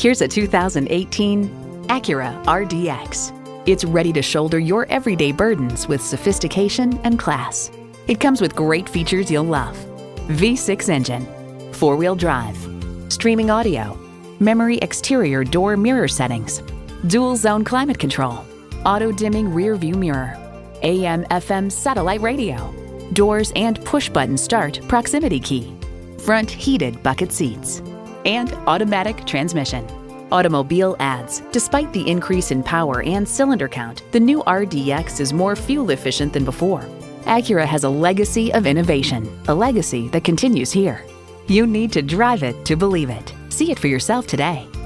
Here's a 2018 Acura RDX. It's ready to shoulder your everyday burdens with sophistication and class. It comes with great features you'll love. V6 engine, four-wheel drive, streaming audio, memory exterior door mirror settings, dual zone climate control, auto-dimming rear view mirror, AM/FM satellite radio, doors and push-button start proximity key, front heated bucket seats, and automatic transmission. Automobile adds. Despite the increase in power and cylinder count, the new RDX is more fuel efficient than before. Acura has a legacy of innovation, a legacy that continues here. You need to drive it to believe it. See it for yourself today.